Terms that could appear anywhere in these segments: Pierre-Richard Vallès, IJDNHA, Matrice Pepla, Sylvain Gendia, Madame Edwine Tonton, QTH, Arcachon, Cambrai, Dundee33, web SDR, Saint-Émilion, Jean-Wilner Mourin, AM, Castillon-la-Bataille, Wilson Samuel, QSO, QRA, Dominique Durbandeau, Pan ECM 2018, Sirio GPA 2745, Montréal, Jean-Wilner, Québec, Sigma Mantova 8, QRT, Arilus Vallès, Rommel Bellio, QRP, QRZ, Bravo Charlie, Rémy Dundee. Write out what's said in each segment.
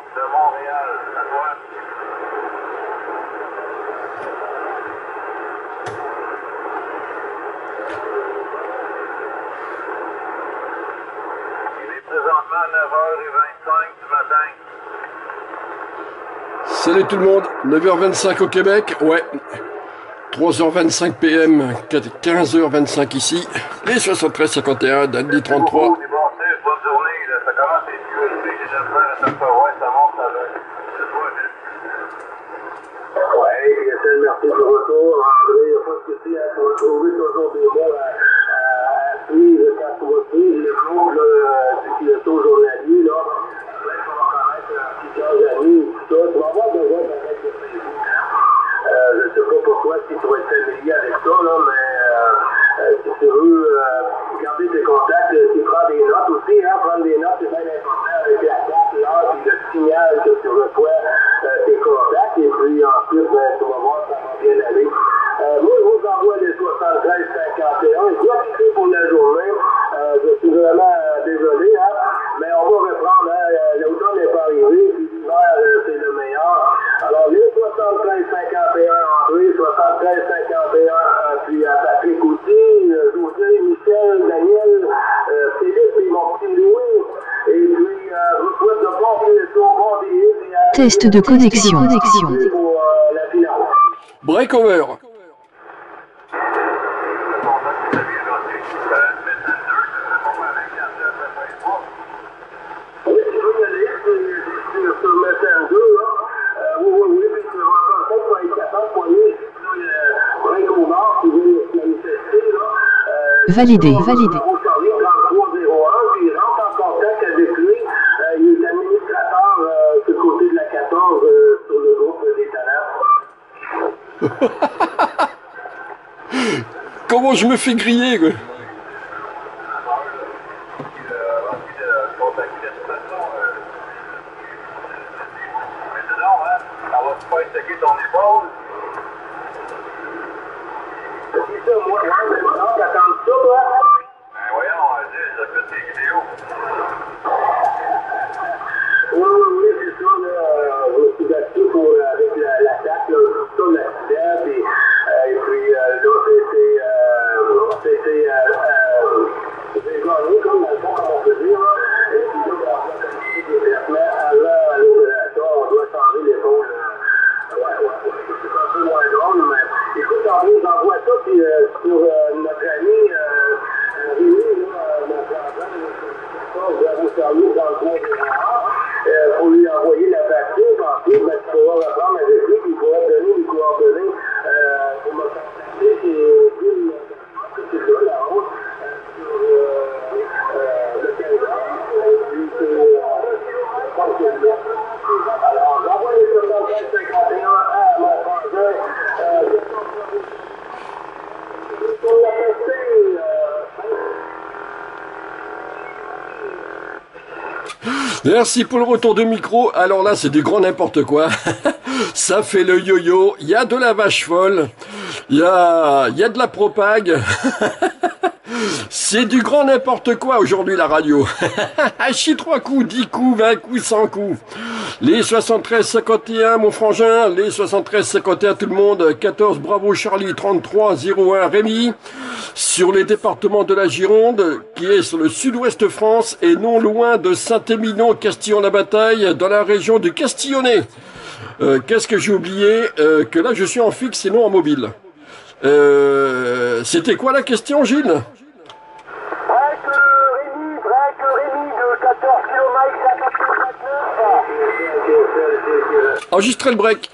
de Montréal, à droite. Il est présentement 9h25 du matin. Salut tout le monde, 9h25 au Québec, ouais. 3h25 PM, 15h25 ici, les 7351, Dundee33. Test de connexion. Breakover. Validé. Comment je me fais griller, quoi. Merci pour le retour de micro. Alors là, c'est du grand n'importe quoi. Ça fait le yo-yo. Il y a de la vache folle. Il y a de la propague. C'est du grand n'importe quoi aujourd'hui, la radio. À chi 3 coups, 10 coups, 20 coups, 100 coups. Les 7351, mon frangin. Les 7351, tout le monde. 14 Bravo Charlie, 3301 Rémi. Sur les départements de la Gironde, qui est sur le sud-ouest de France et non loin de Saint-Émilion, Castillon-la-Bataille, dans la région du Castillonnais. Qu'est-ce que j'ai oublié? Que là, je suis en fixe et non en mobile. C'était quoi la question, Gilles? Break Rémi de 14 km. Enregistrez le break.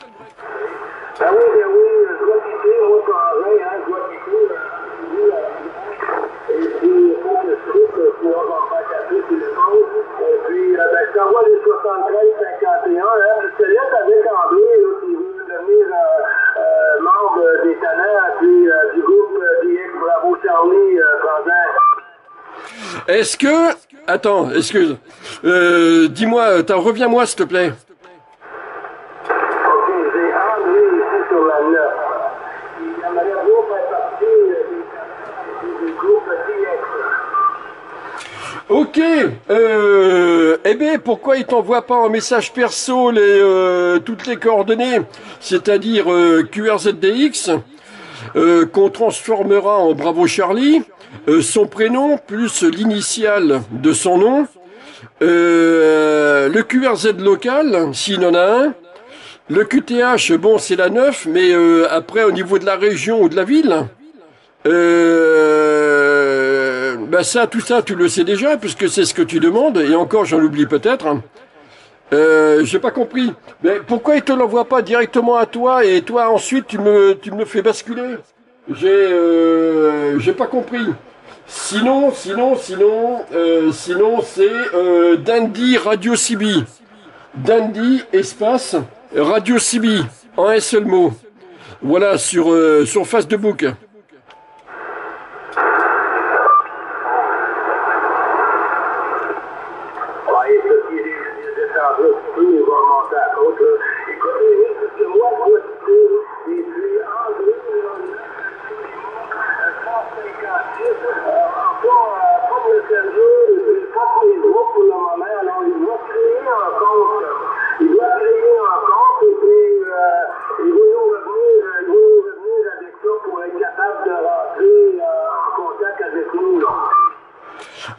Est-ce que... Attends, excuse. Dis-moi, reviens-moi, s'il te plaît. Ok, j'ai André ici sur la 9. Il aimerait bien faire partie du groupe DX. Ok, eh bien pourquoi ils t'envoient pas en message perso les toutes les coordonnées, c'est-à-dire QRZDX qu'on transformera en Bravo Charlie, son prénom plus l'initiale de son nom, le QRZ local s'il en a un, le QTH bon c'est la 9 mais après au niveau de la région ou de la ville, ben ça, tout ça, tu le sais déjà, puisque c'est ce que tu demandes, et encore, j'en oublie peut-être. J'ai pas compris. Mais pourquoi ils te l'envoient pas directement à toi, et toi, ensuite, tu me fais basculer? J'ai pas compris. Sinon, c'est, Dandy Radio Cibi. Dandy, espace, Radio Cibi. En un seul mot. Voilà, sur Facebook.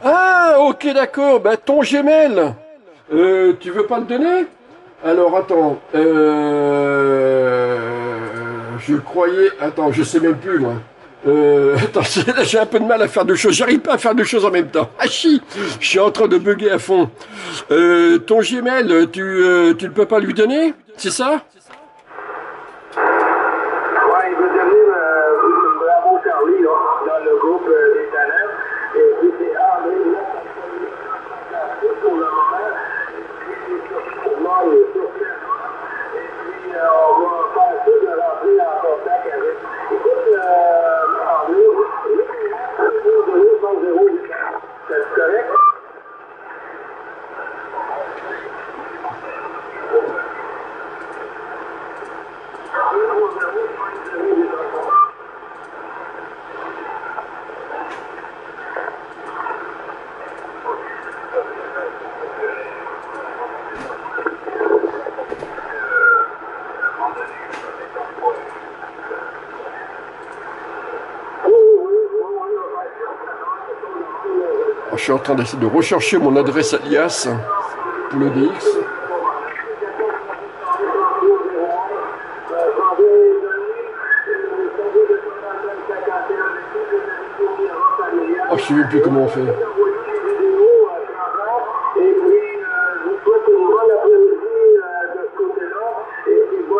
Ah, ok, d'accord, bah ton Gmail, tu veux pas le donner? Alors, attends, je croyais, attends, je sais même plus, moi. Attends, j'ai un peu de mal à faire deux choses, j'arrive pas à faire deux choses en même temps. Ah, chi, je suis en train de bugger à fond. Ton Gmail, tu ne peux pas lui donner? C'est ça? Je suis en train d'essayer de rechercher mon adresse alias pour le DX. Oh, je ne sais plus comment on fait.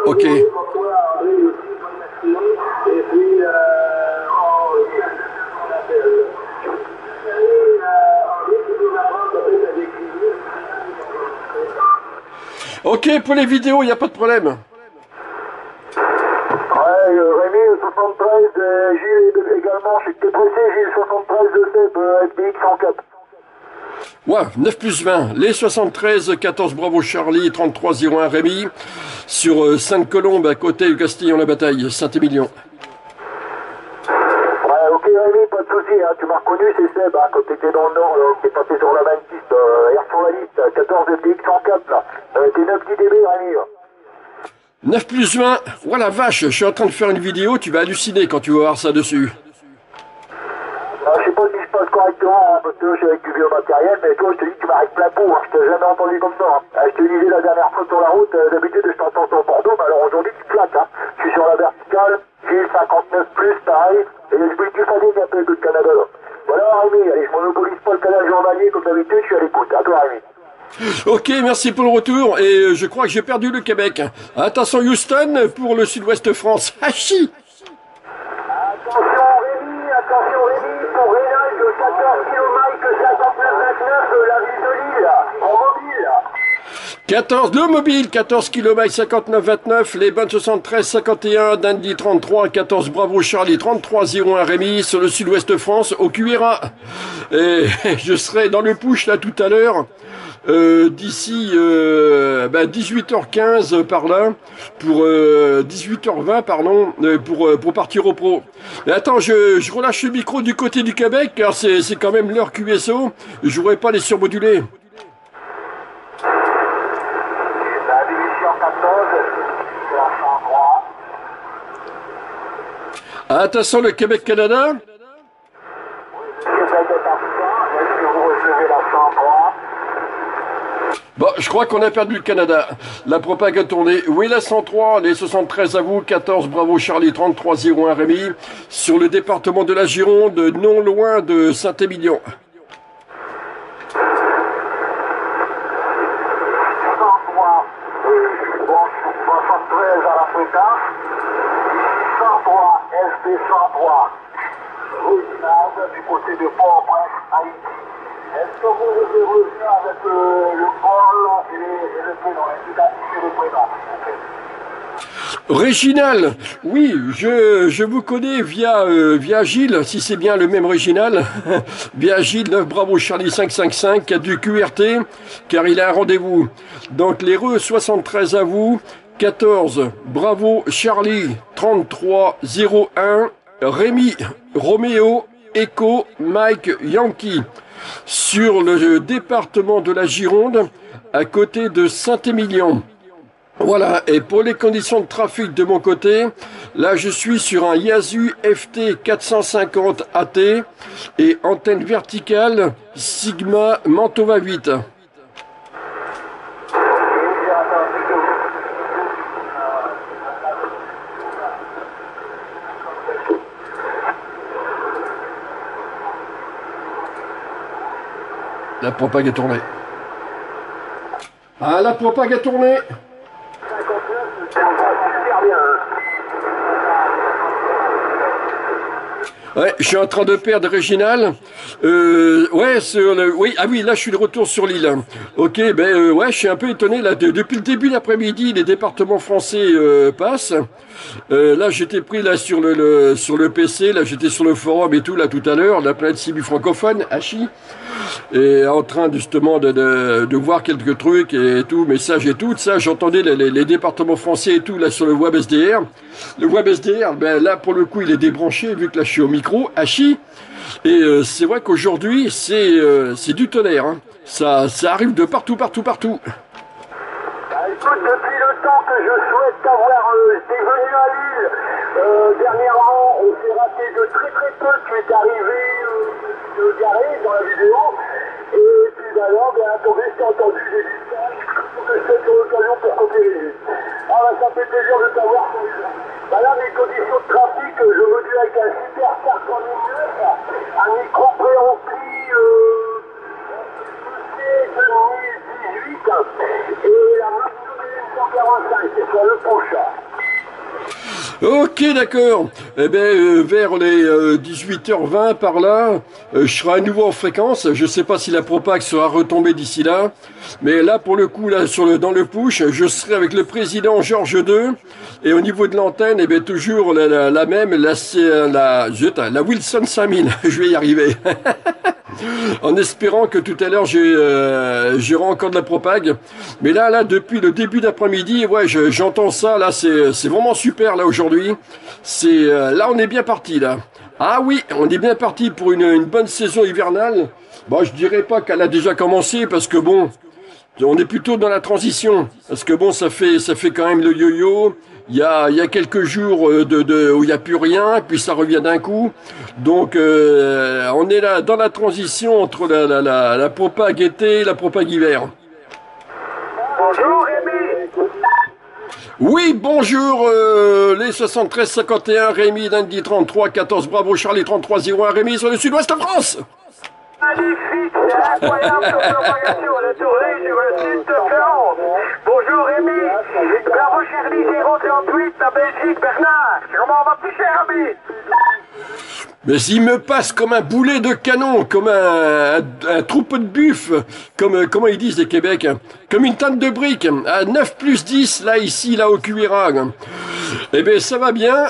Ok. Ok, pour les vidéos, il n'y a pas de problème. Ouais, Rémi, 73, Gilles également, je suis dépressé, Gilles 73 de FBX 104. Ouais, 9 plus 20, les 73, 14 Bravo Charlie, 3301 Rémi, sur Sainte-Colombe, à côté du Castillon-la-Bataille, Saint-Émilion. Ouais, ok Rémi, pas de soucis, hein, tu m'as reconnu, c'est Seb, hein, quand t'étais dans le nord, t'es passé sur la 26, sur la liste, 14 FBX 104, là. T'es 9 petits débits, Rémi. 9 plus 20. Oh la vache, je suis en train de faire une vidéo, tu vas halluciner quand tu vas voir ça dessus. Je sais pas si je passe correctement, hein, parce que je suis avec du vieux matériel, mais toi, je te dis, tu m'arrêtes plein pot, hein, je t'ai jamais entendu comme ça. Hein. Je te disais la dernière fois sur la route, d'habitude, je t'entends sur Bordeaux, mais alors aujourd'hui, tu flattes. Hein. Je suis sur la verticale, j'ai 59 plus, pareil, et je me suis fatigué un peu de Canada. Là. Voilà, Rémi, allez, je monopolise pas le canal journalier comme d'habitude, je suis à l'écoute. À toi, Rémi. Ok, merci pour le retour, et je crois que j'ai perdu le Québec. Attention Houston pour le sud-ouest France. Hachi. Attention Rémi, pour Rénal de 14 km 5929, la ville de Lille, en mobile. 14, le mobile, 14 km 5929, les bonnes 73 51, Dundee33, 14 Bravo Charlie 3301 Rémi, sur le sud-ouest de France, au QRA. Et je serai dans le push là tout à l'heure, d'ici 18h15 par là, pour 18h20 pardon, pour partir au pro. Mais attends, je relâche le micro du côté du Québec, car c'est quand même l'heure QSO, je voudrais pas les surmoduler. Attention le Québec-Canada. Bon, je crois qu'on a perdu le Canada. La propagande tournée. Oui, la 103, les 73 à vous, 14, Bravo Charlie, 3301 Rémi, sur le département de la Gironde, non loin de Saint-Émilion. Réginal, oui, je vous connais via Gilles, si c'est bien le même Réginal, via Gilles, 9 Bravo Charlie 555, qui a du QRT, car il a un rendez-vous. Donc les RE 73 à vous, 14 Bravo Charlie 3301, Rémi, Roméo, Echo, Mike, Yankee, sur le département de la Gironde, à côté de Saint-Émilion. Voilà, et pour les conditions de trafic de mon côté, là je suis sur un Yaesu FT450AT et antenne verticale Sigma Mantova 8. La propague est tournée. Ah, la propague est tournée. Ouais, je suis en train de perdre Réginal. Ouais, oui, ah oui, là je suis de retour sur l'île. Ok, ben ouais, je suis un peu étonné là. Depuis le début de l'après-midi, les départements français passent. Là, j'étais pris là sur le PC. Là, j'étais sur le forum et tout là tout à l'heure, la planète Cibi francophone, Hachi, et en train justement de voir quelques trucs et tout, messages et tout. Ça, j'entendais les départements français et tout là sur le web SDR. Le web SDR, ben là pour le coup, il est débranché vu que là je suis au micro. Hachi, et c'est vrai qu'aujourd'hui c'est du tonnerre, hein. Ça arrive de partout. Bah, écoute, depuis le temps que je souhaite avoir des venues à l'île, dernièrement on s'est raté de très peu, tu es arrivé garé dans la vidéo, et puis d'ailleurs attendez, je t'ai entendu, j'ai dit ça, que je fais sur l'occasion pour copier. Ah bah, ça fait plaisir de t'avoir. Bah là, les conditions de trafic, je me dis avec un super carte en minute, un micro préampli QC 2018 et la marque 145, c'est sur le prochain. Ok, d'accord. Eh bien, vers les 18h20 par là, je serai à nouveau en fréquence. Je ne sais pas si la propague sera retombée d'ici là, mais là, pour le coup, là, dans le push, je serai avec le président Georges II. Et au niveau de l'antenne, eh bien, toujours la même, la Wilson Samuel. Je vais y arriver. En espérant que tout à l'heure j'aurai encore de la propague, mais là depuis le début d'après-midi, ouais, j'entends ça là, c'est vraiment super là aujourd'hui. C'est là on est bien parti là. Ah oui, on est bien parti pour une bonne saison hivernale. Bon, je dirais pas qu'elle a déjà commencé parce que bon, on est plutôt dans la transition parce que bon, ça fait quand même le yo-yo. Il y a quelques jours où il n'y a plus rien, puis ça revient d'un coup. Donc on est là dans la transition entre la propague été et la propague hiver. Bonjour Rémi. Oui, bonjour les 73-51, Rémi, Dundee33, 14 Bravo Charlie 3301, Rémi sur le sud-ouest de France. Magnifique, c'est incroyable comme propagation, la tournée du sud de France. Bonjour Rémi, bravo Charlie 038, la Belgique, Bernard, comment on va, petit cher ami? Mais s'il me passe comme un boulet de canon, comme un troupeau de buffles, comme comment ils disent les Québec, comme une tente de briques, à 9+10, là, ici, là, au QRA. Eh bien, ça va bien.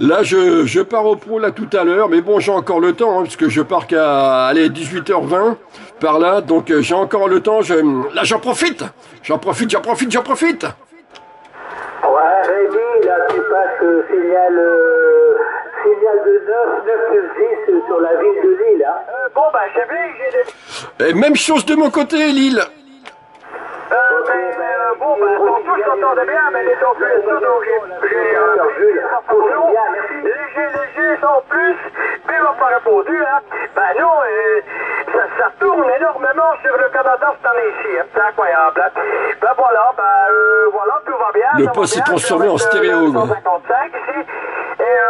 Là, je pars au pro, là, tout à l'heure, mais bon, j'ai encore le temps, hein, parce que je pars qu'à 18h20, par là, donc j'ai encore le temps, là, j'en profite. Ouais, Rémi, là, tu passes signal... Signal de 9, 9, 10 sur la ville de Lille. Hein. Bon, ben, j'ai vu que j'ai des... Même chose de mon côté, Lille. Bon, ben, pour tous, s'entendait bien, mais les temps plus, donc j'ai un portion léger, sans plus, mais ils m'ont pas répondu, hein. Ben non, ça tourne énormément sur le Canada cette année-ci, hein. C'est incroyable, hein. Ben voilà, tout va bien. Le poste est transformé en stéréo, quoi. 155 ici.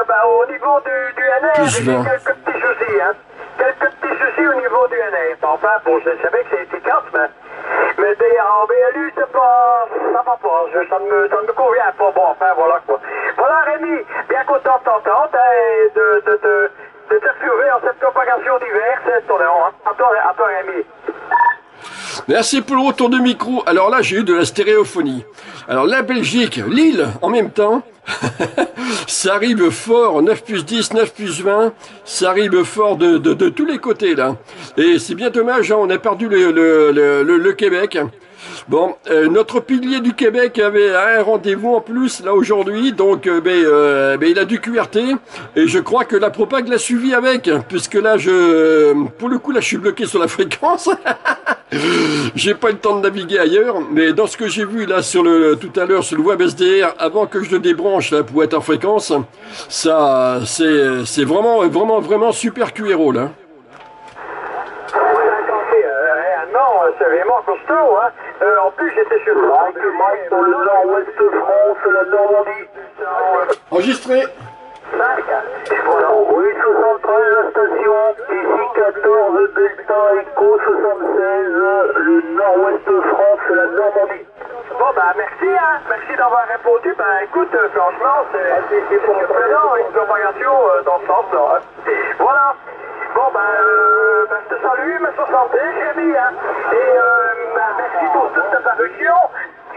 Bah, au niveau du NR, j'ai quelques petits soucis, hein. Quelques petits soucis au niveau du NR. Enfin, bon, je savais que c'est efficace, mais en BLU, c'est pas... ça va pas, ça ne me convient pas. Bon, enfin, voilà, quoi. Voilà, Rémi, bien content de t'entendre, hein, et de te retrouver en cette propagation d'hiver, c'est ton nom, hein. À toi, Rémi. Merci pour le retour de micro. Alors là, j'ai eu de la stéréophonie. Alors la Belgique, Lille, en même temps, ça arrive fort, 9+10, 9+20, ça arrive fort de tous les côtés, là. Et c'est bien dommage, hein, on a perdu le Québec. Bon, notre pilier du Québec avait un rendez-vous en plus, là, aujourd'hui, donc il a dû QRT, et je crois que la propague l'a suivi avec, puisque là, pour le coup, là, je suis bloqué sur la fréquence. J'ai pas eu le temps de naviguer ailleurs, mais dans ce que j'ai vu là tout à l'heure sur le web SDR, avant que je le débranche là pour être en fréquence, ça c'est vraiment super QRO là. C'est vraiment costaud, hein. En plus, j'étais sur le Mike dans le nord-ouest de France, la Normandie. Enregistré. 5, voilà, oui, 73 la station, ici 14, Delta Echo 76, le nord-ouest de France, la Normandie. Bon, bah merci, hein, merci d'avoir répondu, bah écoute, franchement, c'est surprenant, une propagation dans ce sens-là, hein. Voilà, bon, bah je te salue, ma 60, Jérémy, hein, et bah, merci pour toute ta parution.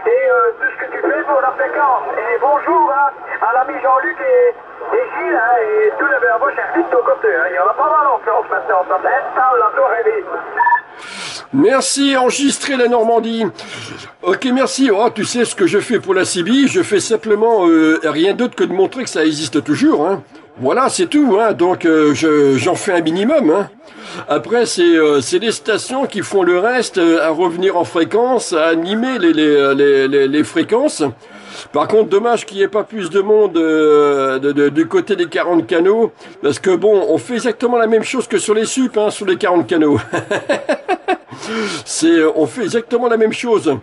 Et tout ce que tu fais pour la fréquence. Et bonjour hein, à l'ami Jean-Luc et Gilles hein, et tous les Bravo Charlie de ton côté. Hein. Il y en a pas mal en France maintenant. Ça s'installe la tour Rémi. Merci, enregistrer la Normandie. Ok, merci. Oh, tu sais ce que je fais pour la Cibi. Je fais simplement rien d'autre que de montrer que ça existe toujours. Hein. Voilà, c'est tout. Hein. Donc j'en fais un minimum. Hein. Après, c'est les stations qui font le reste à revenir en fréquence, à animer les fréquences. Par contre, dommage qu'il n'y ait pas plus de monde du côté des 40 canaux, parce que bon, on fait exactement la même chose que sur les sup, hein, sur les 40 canaux. On fait exactement la même chose.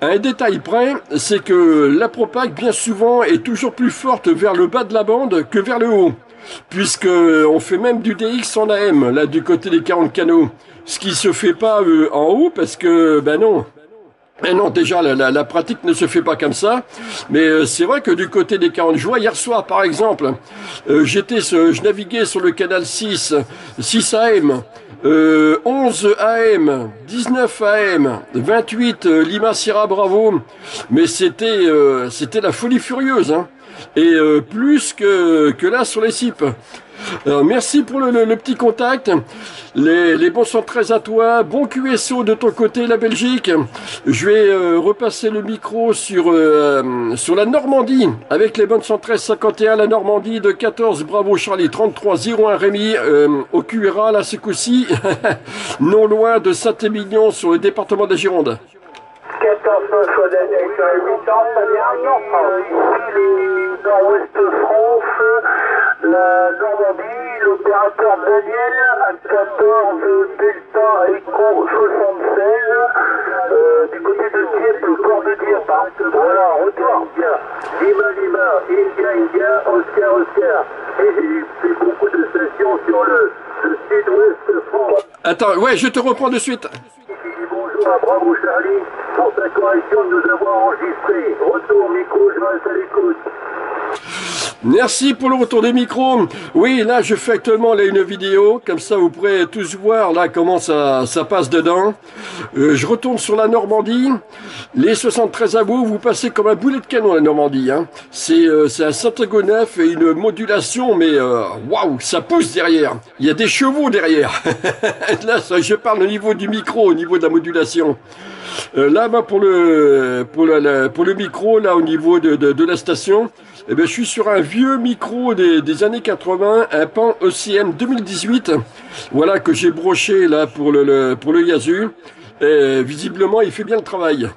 Un détail près, c'est que la propague, bien souvent, est toujours plus forte vers le bas de la bande que vers le haut. Puisque on fait même du DX en AM, là, du côté des 40 canaux. Ce qui se fait pas en haut, parce que, ben non. Et non, déjà, la pratique ne se fait pas comme ça. Mais c'est vrai que du côté des 40 joies, hier soir, par exemple, je naviguais sur le canal 6, 6 AM, 11 AM, 19 AM, 28 Lima Sierra Bravo. Mais c'était la folie furieuse, hein. Et plus que là sur les cips. Alors, merci pour le petit contact, les bons sont très à toi, bon QSO de ton côté la Belgique, je vais repasser le micro sur la Normandie, avec les bonnes 11351, la Normandie de 14, Bravo Charlie 3301 Rémi, au QRA là ce coup-ci, non loin de Saint-Émilion sur le département de la Gironde. 14 fois d'adéquation et 8 ans, ça vient en nord-ouest de France, la Normandie, l'opérateur Daniel, à 14 Delta Echo 76, du côté de Dieppe, le port de Dieppe. Voilà, retour. Lima, India, Oscar. Et c'est beaucoup de stations sur le sud-ouest de France. Attends, ouais, je te reprends de suite. Bonjour à Bravo Charlie pour ta correction de nous avoir enregistré. Retour micro, je reste à l'écoute. Merci pour le retour des micros. Oui, là je fais actuellement là, une vidéo, comme ça vous pourrez tous voir là comment ça passe dedans. Je retourne sur la Normandie. Les 73 abos, vous passez comme un boulet de canon la Normandie. Hein. C'est un Saint-Émilion et une modulation, mais waouh, ça pousse derrière. Il y a des chevaux derrière. Là, ça, je parle au niveau du micro, au niveau de la modulation. Là, bah, pour le micro, là au niveau de la station. Eh bien, je suis sur un vieux micro des années 80, un Pan ECM 2018, voilà, que j'ai broché là pour le Yaesu. Visiblement, il fait bien le travail.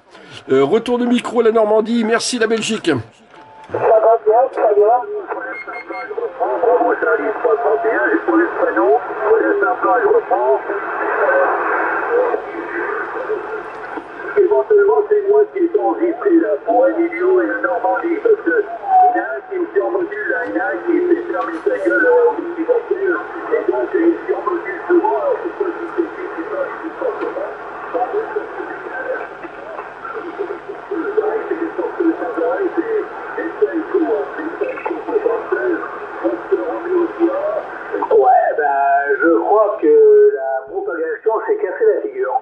Retour de micro à la Normandie, merci la Belgique. Ça va bien, ça va. Bravo Charlie 61, et pour l'espagnol, pour les emplois aéroports, éventuellement, c'est moi qui ai enregistré là pour Emilio et la Normandie, parce que il y en a qui me surmodule, là, il y en a qui s'est fermé sa gueule au petit voiture, et donc il surmodule souvent, alors c'est quoi qui s'est fait, c'est pas, je ne pense pas. Sans doute, parce que c'est bien là. C'est des sortes de chandail, c'est Senko, c'est Senko 76, on se remet au soir. Ouais, ben, je crois que la propagation s'est cassée la figure.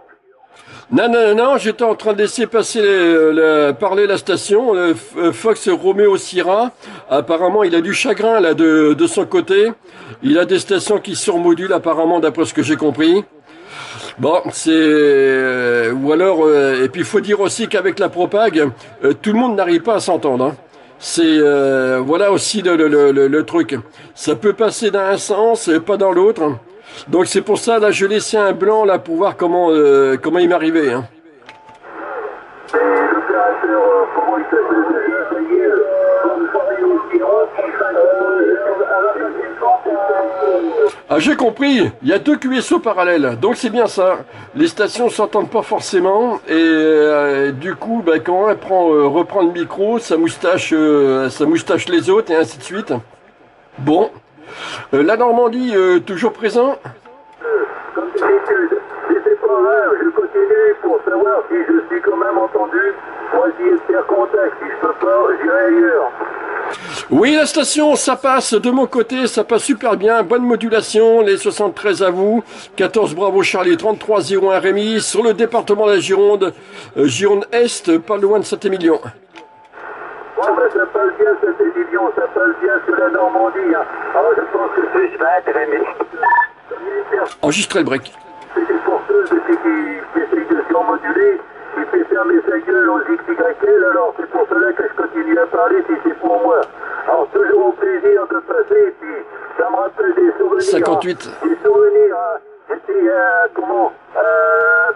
Non, non, non, j'étais en train de laisser passer parler la station, Fox Romeo Sierra, apparemment il a du chagrin là de son côté, il a des stations qui surmodulent apparemment d'après ce que j'ai compris. Bon, c'est... ou alors, et puis il faut dire aussi qu'avec la propague, tout le monde n'arrive pas à s'entendre, hein. C'est voilà aussi le truc, ça peut passer d'un sens et pas dans l'autre. Donc c'est pour ça, là, je laissais un blanc, là, pour voir comment il m'arrivait, hein. Et l'opérateur, comment il s'appelle déjà, ça y est, quand vous parlez au Gironde, ah, j'ai compris, il y a deux QSO parallèles, donc c'est bien ça. Les stations s'entendent pas forcément, et du coup, bah, quand un reprend le micro, ça moustache les autres, et ainsi de suite. Bon. La Normandie, toujours présent. Comme d'habitude, c'est pas rare, je continue pour savoir si je suis quand même entendu. Moi, j'y espère contact, si je peux pas, j'irai ailleurs. Oui, la station, ça passe de mon côté, ça passe super bien. Bonne modulation, les 73 à vous. 14 Bravo Charlie, 3301 Rémi, sur le département de la Gironde, Gironde Est, pas loin de Saint-Émilion. Ouais, bah, ça passe bien, Saint-Émilion, ça passe bien sur la Normandie, hein. Alors, je pense que je vais être aimé. Enregistrez le break. C'est des forceuses qui essayent de surmoduler, qui fait fermer sa gueule aux XYL, alors c'est pour cela que je continue à parler si c'est pour moi. Alors, toujours au plaisir de passer, et puis, ça me rappelle des souvenirs. 58. Hein, des souvenirs, hein. J'étais à,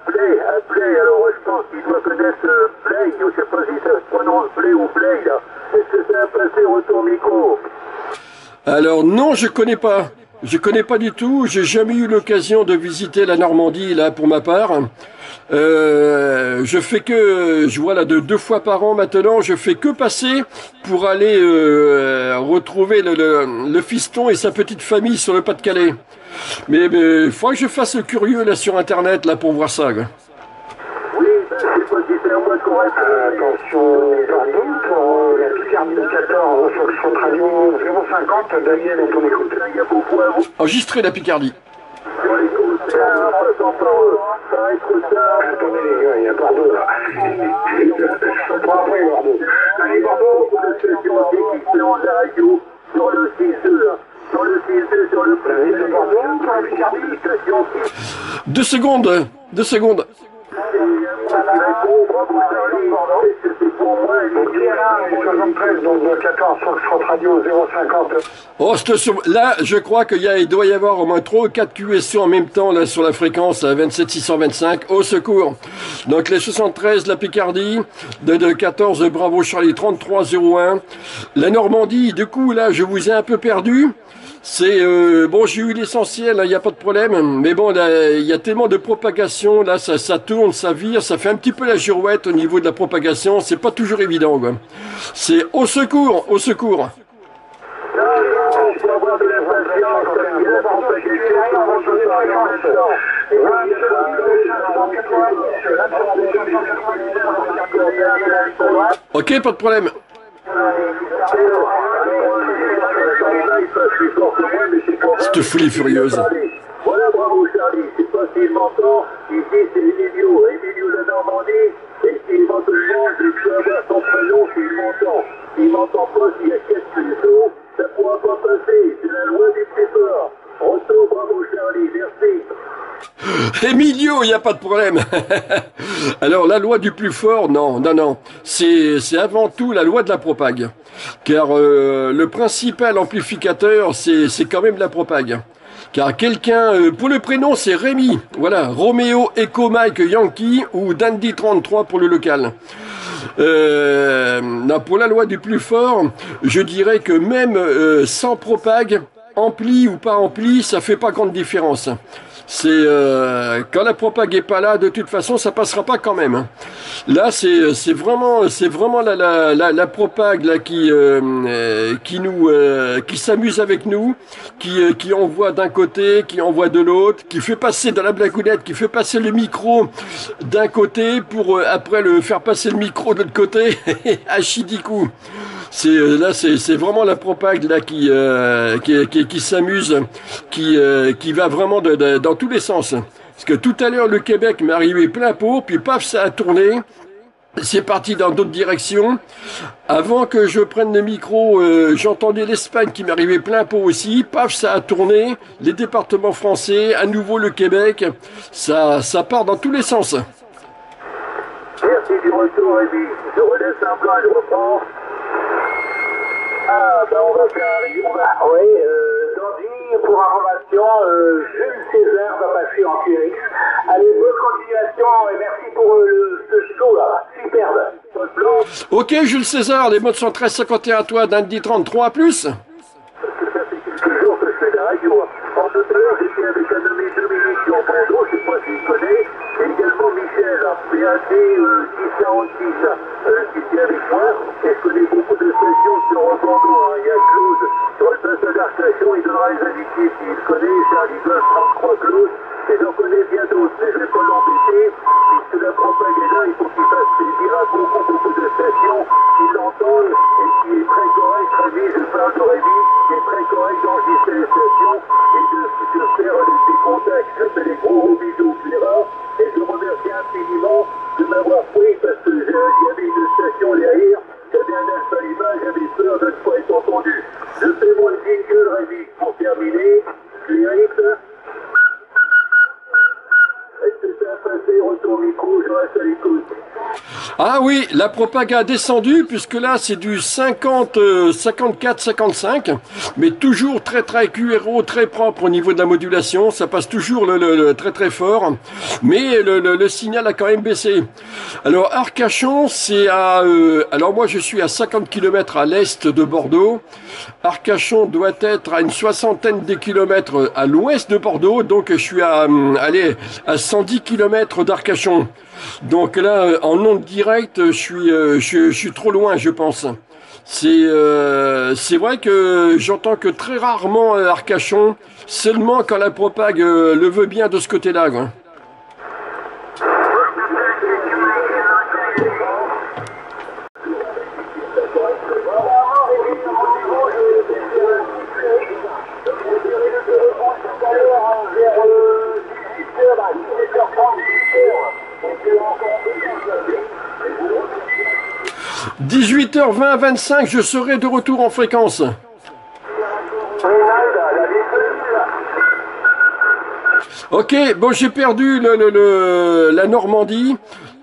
Play, à Play, alors je pense qu'il doit connaître Play, ou je sais pas si ça se prononce Play ou Play, là. Est-ce que ça a passé retour micro? Alors non, je connais pas. Je connais pas du tout, j'ai jamais eu l'occasion de visiter la Normandie, là, pour ma part. Je fais que, je vois là, de deux fois par an maintenant, je fais que passer pour aller retrouver le fiston et sa petite famille sur le Pas-de-Calais. Mais il faudra que je fasse le curieux là sur internet là pour voir ça. Quoi. Oui, ben, c'est pas si c'est à moi qu'on reste. Attention, pardon, pour la Picardie 14, Fox Radio 050, Daniel, on t'en écoute. Il y a beaucoup à vous. Enregistrez la Picardie. Sur les côtes, là, en passant par eux, ça va être tard. Attendez les gars, il y a Bordeaux là. On prend après Bordeaux. Allez Bordeaux, pour le station d'équipement de la radio, sur le 6-2. Sur le 6-2, sur le planète de Bordeaux, sur la Picardie, station 6. 2 secondes. Oh, là, je crois qu'il doit y avoir au moins 3 ou 4 QSO en même temps là, sur la fréquence 27625. Au secours. Donc les 73, la Picardie, de 14, Bravo Charlie 3301. La Normandie, du coup, là, je vous ai un peu perdu. C'est bon, j'ai eu l'essentiel, il n'y a pas de problème, mais bon, il y a tellement de propagation, là, ça tourne, ça vire, ça fait un petit peu la girouette au niveau de la propagation, c'est pas toujours évident, quoi. C'est au secours, au secours. Ok, pas de problème. Cette folie furieuse. Voilà, bravo Charlie, c'est pas s'il m'entend, ici c'est Émilio de Normandie, et s'il m'entend pas, je peux avoir son prénom s'il m'entend. S'il m'entend pas, s'il y a quelques jours, ça pourra pas passer, c'est la loi du plus fort. Retour, bravo Charlie, merci. Émilio, il n'y a pas de problème. Alors la loi du plus fort, non, c'est avant tout la loi de la propague. Car le principal amplificateur, c'est quand même la propague. Car quelqu'un, pour le prénom c'est Rémi, voilà, Roméo, Echo, Mike, Yankee ou Dundee33 pour le local. Non, pour la loi du plus fort, je dirais que même sans propague, ampli ou pas ampli, ça fait pas grande différence. C'est quand la propague est pas là, de toute façon ça passera pas quand même. Là c'est vraiment la propague là qui s'amuse avec nous, qui envoie d'un côté, qui envoie de l'autre, qui fait passer dans la blagounette, qui fait passer le micro d'un côté pour après le faire passer le micro de l'autre côté à Chidikou. C'est vraiment la propague là qui s'amuse, qui va vraiment dans tous les sens. Parce que tout à l'heure le Québec m'est arrivé plein pot, puis paf ça a tourné, c'est parti dans d'autres directions. Avant que je prenne le micro, j'entendais l'Espagne qui m'est arrivé plein pot aussi, paf ça a tourné, les départements français, à nouveau le Québec, ça part dans tous les sens. Merci du retour Rémi, je relaisse un plan et reprends. Ah, ben on va faire les ah, oui, Dandy, pour information, Jules César va passer en QX. Allez, bonne continuation et merci pour ce show-là, superbe. Ok, Jules César, les modes sont 1351 à toi, Dandy 33 à plus. Ça fait quelques jours que je fais de la radio. En tout à l'heure, j'étais avec un nommé Dominique Durbandeau, je ne sais pas si vous connaissez, et également Michel, PAD 646, qui était avec moi, et je connais beaucoup de stations sur Durbandeau, hein. Il y a Claude, sur le passage d'Arcachon, il donnera les indicatifs, il connaît Charlie Bœuf, 33 Claude, et j'en connais bien d'autres, mais je ne vais pas l'embêter, puisque la propague est là, il faut qu'il fasse plaisir à beaucoup de stations, qui l'entendent, et qui est très correct, Rémi, je parle de Rémi, qui est très correct d'enregistrer les stations, et de faire des contacts. Je fais des gros bisous, Clara, et je remercie infiniment de m'avoir pris parce que il y avait une station derrière, j'avais un alpha image, j'avais peur de ne pas être entendu. Je fais mon jingle, Rémi, pour terminer. Cléric, est-ce que ça a passé? Retour micro, je reste à l'écoute. Ah oui, la propague a descendu puisque là c'est du 50, 54, 55, mais toujours très QRO, très propre au niveau de la modulation, ça passe toujours le très fort, mais le signal a quand même baissé. Alors Arcachon c'est à, alors moi je suis à 50 km à l'est de Bordeaux, Arcachon doit être à une soixantaine de kilomètres à l'ouest de Bordeaux, donc je suis à 110 km d'Arcachon. Donc là, en ondes directes, je suis trop loin, je pense. C'est vrai que j'entends que très rarement Arcachon, seulement quand la propague le veut bien de ce côté-là. – 18h20-25, je serai de retour en fréquence. Ok, bon j'ai perdu la Normandie.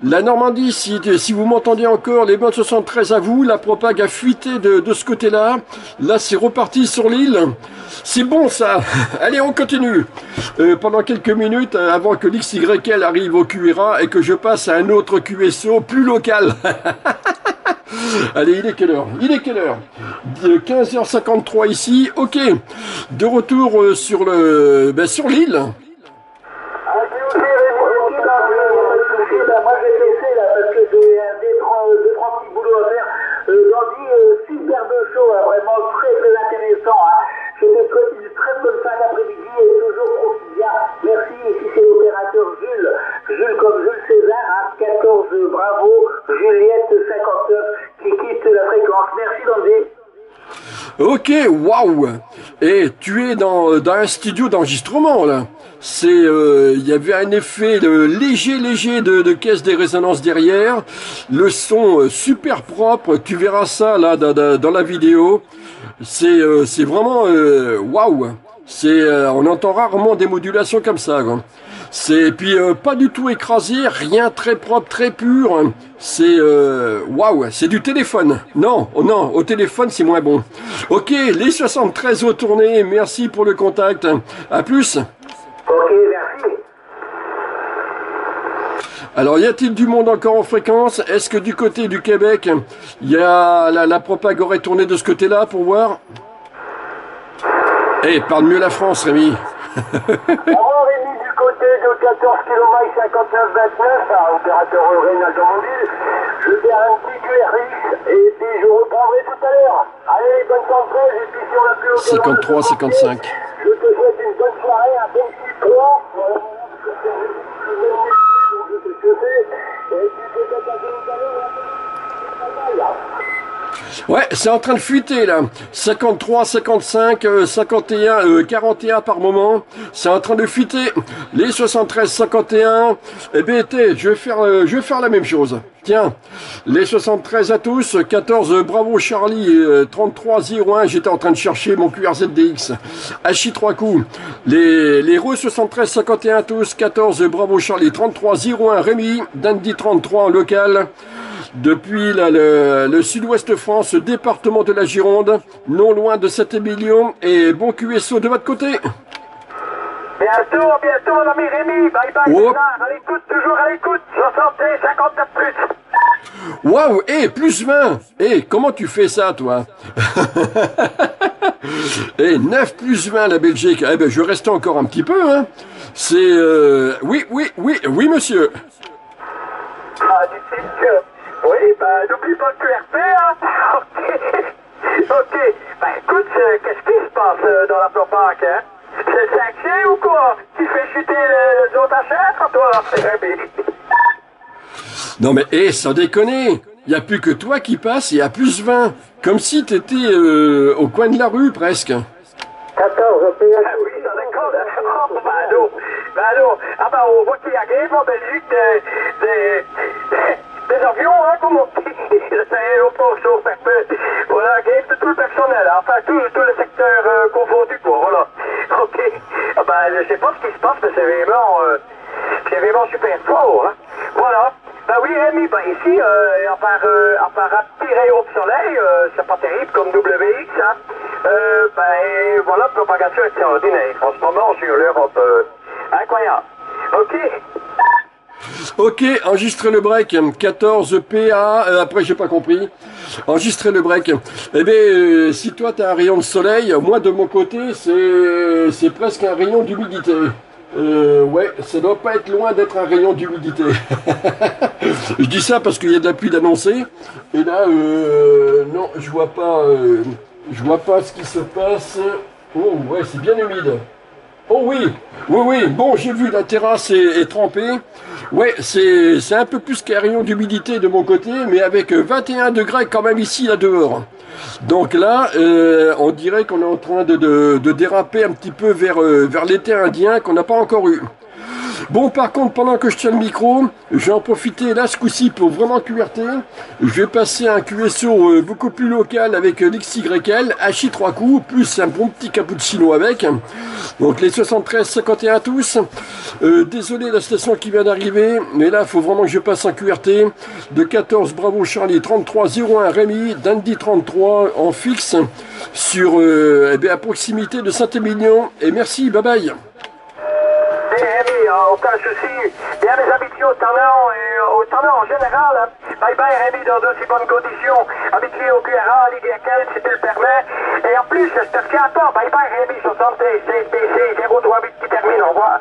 La Normandie, si vous m'entendez encore, les modes 73 à vous, la propague a fuité de ce côté-là. Là, c'est reparti sur l'île. C'est bon, ça. Allez, on continue. Pendant quelques minutes, avant que l'XYL arrive au QRA et que je passe à un autre QSO plus local. Allez, il est quelle heure? 15h53 ici. Ok, de retour sur l'île. Ok, waouh. Et tu es dans un studio d'enregistrement là. C'est, il y avait un effet léger de caisse des résonances derrière. Le son super propre. Tu verras ça là dans la vidéo. C'est vraiment waouh. C'est, on entend rarement des modulations comme ça, quoi. C'est, puis pas du tout écrasé, rien, très propre, très pur. C'est, waouh, c'est du téléphone. Non, non, au téléphone c'est moins bon. Ok, les 73 ont tourné, merci pour le contact. À plus. Ok, merci. Alors, y a-t-il du monde encore en fréquence? Est-ce que du côté du Québec, il y a la propague aurait tourné de ce côté-là pour voir? Eh, hey, parle mieux la France, Rémi. De 14 km 5929 à opérateur Rénal Domandil. Je vais faire un petit QRX et puis je reprendrai tout à l'heure. Allez, bonne soirée et puis si on a plus au 53, 55. Je te souhaite une bonne soirée, un bon petit plan. Voilà, je te souhaite et puis peut-être à tout à l'heure. Ouais, c'est en train de fuiter là. 53, 55, 51, 41 par moment. C'est en train de fuiter. Les 73, 51. Eh bien, je vais faire la même chose. Tiens, les 73 à tous. 14, Bravo Charlie. 3301. J'étais en train de chercher mon QRZDX. HI 3 coups. Les re 73, 51 à tous. 14, Bravo Charlie. 3301. Rémi. Dundee33 en local. Depuis le sud-ouest de France, département de la Gironde, non loin de Saint-Émilion, et bon QSO de votre côté. Bientôt mon ami Rémi, bye bye, oh. À l'écoute, toujours à l'écoute, 60 59 plus. Waouh, hey, plus 20. Hey, comment tu fais ça, toi? Hey, 9 plus 20, la Belgique. Eh ben, je reste encore un petit peu, hein. C'est, oui, monsieur. Ah, du que... Oui, bah, n'oublie pas le QRP, hein. Ok. Bah, écoute, qu'est-ce qui se passe dans la propague, hein? C'est sexy ou quoi? Tu fais chuter les autres achètes, toi? Non, mais, hé, sans déconner. Y a plus que toi qui passe et à plus 20. Comme si t'étais, au coin de la rue, presque. 14, ok. Ah oui, sans déconner. Oh, bah, non. Bah, non. Ah, bah, on voit qu'il arrive en Belgique des avions, hein, comme on dit, c'est au poche, voilà, game de tout le personnel, hein, enfin, tout le secteur confondu, quoi, voilà. Ok, ah ben, je sais pas ce qui se passe, mais c'est vraiment super fort, hein, voilà. Ben oui, Rémi, ben ici, à part un petit rayon de soleil, c'est pas terrible comme WX, hein, ben, voilà, propagation extraordinaire, en ce moment, sur l'Europe, incroyable, ok. Ok, enregistrez le break, 14 PA, après j'ai pas compris, enregistrez le break. Eh bien, si toi t'as un rayon de soleil, moi de mon côté, c'est presque un rayon d'humidité. Ouais, ça doit pas être loin d'être un rayon d'humidité. Je dis ça parce qu'il y a de la pluie d'annoncer, et là, non, je vois pas ce qui se passe. Oh, ouais, c'est bien humide. Oh oui, bon, j'ai vu, la terrasse est trempée. Ouais, c'est un peu plus qu'un rayon d'humidité de mon côté, mais avec 21 degrés quand même ici, là, dehors. Donc là, on dirait qu'on est en train de déraper un petit peu vers l'été indien qu'on n'a pas encore eu. Bon, par contre, pendant que je tiens le micro, je vais en profiter là ce coup-ci pour vraiment QRT. Je vais passer à un QSO beaucoup plus local avec l'XYL, HI 3 coups, plus un bon petit cappuccino avec. Donc les 73, 51 à tous. Désolé la station qui vient d'arriver, mais là, il faut vraiment que je passe un QRT. De 14, Bravo Charlie, 3301 Rémi, Dundee33 en fixe, sur eh bien, à proximité de Saint-Émilion. Et merci, bye bye. Rémi, aucun souci. Bien mes habitués au talent en général. Hein. Bye bye Rémi, dans d'aussi bonnes conditions. Habitué au QRA, à l'IDKL, si tu le permets. Et en plus, je te retiens pas. Bye bye Rémi, 76BC038 qui termine, au revoir.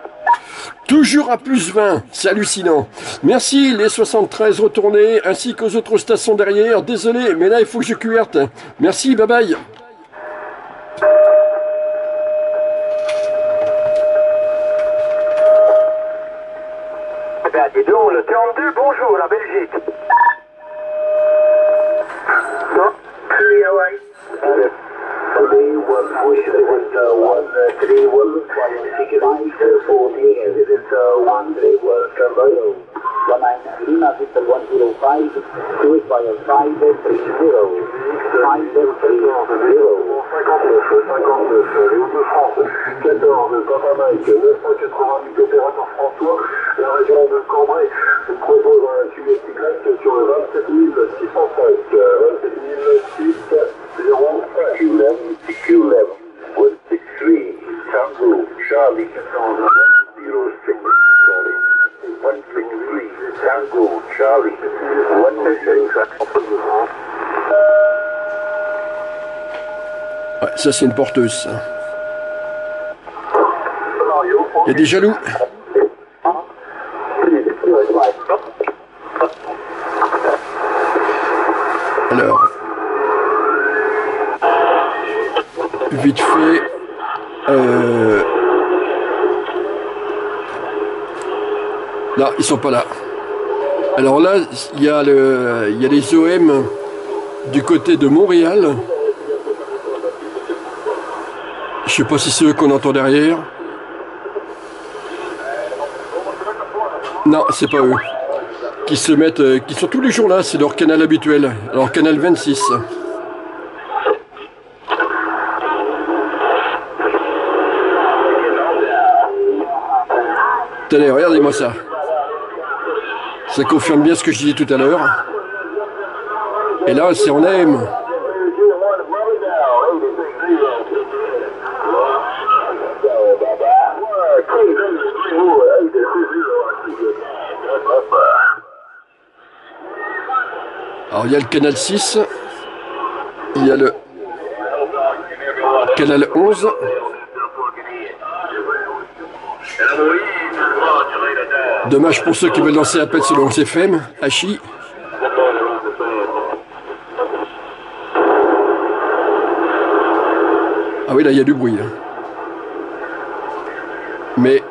Toujours à plus 20, c'est hallucinant. Merci les 73 retournés, ainsi qu'aux autres stations derrière. Désolé, mais là il faut que je QRte. Merci, bye bye. Ben dis donc, le 32, bonjour, la Belgique. Non, plus Hawaï. 105 suicide 5030 5030 52 Léo de France 14 Papa Mike 988 opérateur François, la région de Cambrai propose un sujet cycliste sur le 27605 27605 QLM with 63 Tango Charlie 1406 163 Tango Charlie 166. Ouais, ça c'est une porteuse, ça. Il y a des jaloux. Alors. Vite fait. Non, ils sont pas là. Alors là, il y a les OM du côté de Montréal. Je sais pas si c'est eux qu'on entend derrière. Non, c'est pas eux. Qui se mettent. Qui sont tous les jours là, c'est leur canal habituel. Alors canal 26. Tenez, regardez-moi ça. Ça confirme bien ce que je disais tout à l'heure. Et là, c'est en AM. Alors il y a le canal 6, il y a le canal 11, dommage pour ceux qui veulent lancer appel sur le 11 FM, HI. Ah oui là il y a du bruit, hein. Mais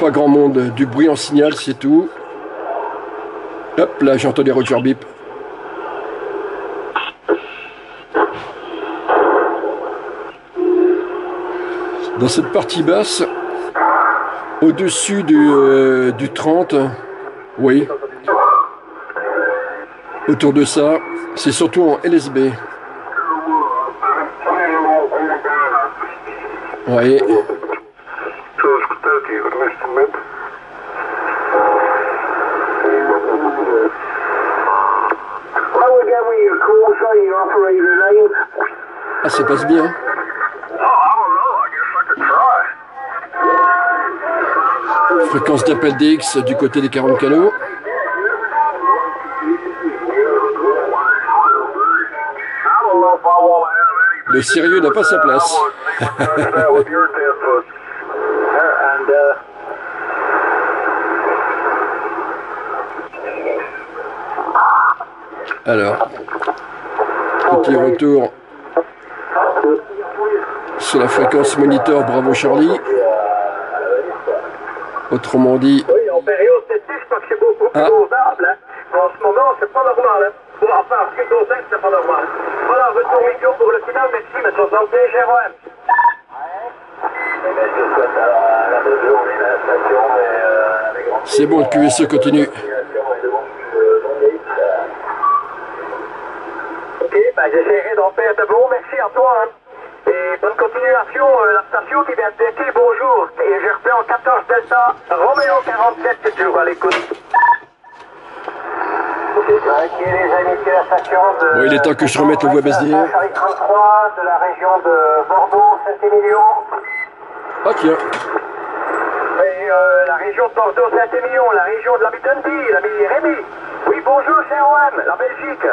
pas grand monde, du bruit en signal c'est tout. Hop, là j'ai entendu Roger Bip. Dans cette partie basse, au-dessus du 30, oui, autour de ça, c'est surtout en LSB. Oui. Ah, ça passe bien. Fréquence d'appel DX du côté des 40 canaux. Le sérieux n'a pas sa place. Alors, petit retour sur la fréquence monitor Bravo Charlie. Autrement dit. Oui, en période d'été, je pense que c'est beaucoup plus dosable. Hein. En ce moment, c'est pas normal. Hein. Bon, enfin, en ce qui concerne, c'est pas normal. Voilà, retour micro pour le final. Merci, mais sur le DGROM. C'est bon, le QSO continue. Ok, ben j'essaierai d'en faire de beau. Merci Antoine. Et bonne continuation, la station qui vient de déter, bonjour. Et je reprends en 14 Delta, Roméo 47, c'est toujours à l'écoute. Ok les amis, c'est la station de... Bon, il est temps que je remette le web SDR. Charlie 33, de la région de Bordeaux, Saint-Émilion. Ok. Et la région de Bordeaux, Saint-Émilion, la région de l'ami Dundee, l'ami Rémi. Oui, bonjour, c'est Rouen, la Belgique.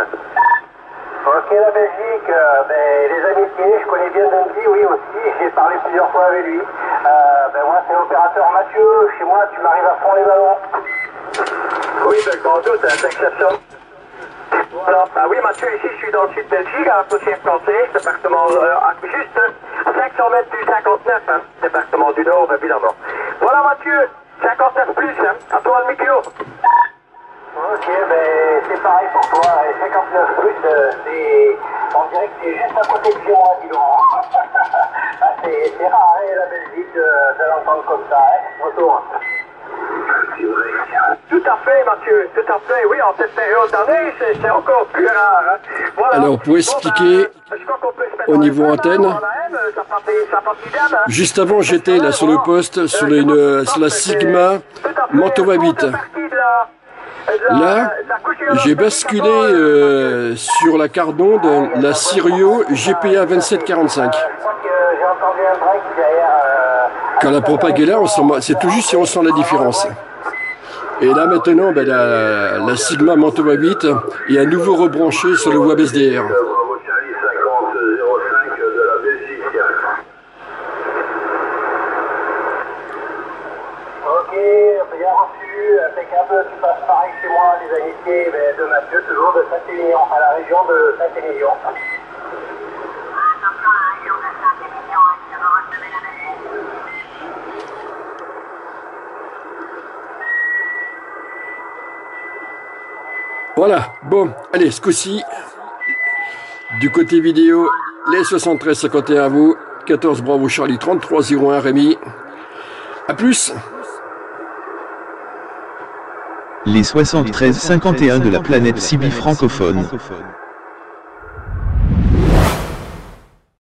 Ok, la Belgique, ben, les amitiés, je connais bien Dandy, oui aussi, j'ai parlé plusieurs fois avec lui. Ben moi c'est l'opérateur Mathieu, chez moi tu m'arrives à fond les ballons. Oui, ben je m'en doute, c'est exceptionnel. Voilà, ben oui Mathieu, ici je suis dans le sud de Belgique, à la poussière plantée, département juste à 500 mètres du 59, hein, département du Nord évidemment. Voilà Mathieu, 59 plus, hein, à toi le micro. Ok, ben c'est pareil pour toi, 59 brut, on dirait que c'est juste à côté de Gironde, dis donc. C'est rare, hein, la Belgique, de l'entendre comme ça. Hein. Retour. Tout à fait, Mathieu, tout à fait. Oui, en cette période d'année, c'est encore plus rare. Hein. Voilà. Alors, vous pouvez expliquer au niveau antenne. Juste avant, j'étais là sur le poste, sur la Sigma Mantova 8. Là, j'ai basculé sur la carte d'onde, la Sirio GPA 2745. Quand la propague est là, c'est tout juste si on sent la différence. Et là maintenant, ben, la Sigma Mantova 8 est à nouveau rebranchée sur le web SDR. De Mathieu, toujours de Saint-Émilion, à la région de Saint-Émilion. Attention à la région de Saint-Émilion, elle va recevoir la machine. Voilà, bon, allez, ce coup-ci, du côté vidéo, les 7351 à vous, 14 Bravo Charlie, 3301 Rémi, à plus. Les 73-51 de la planète Cibi francophone.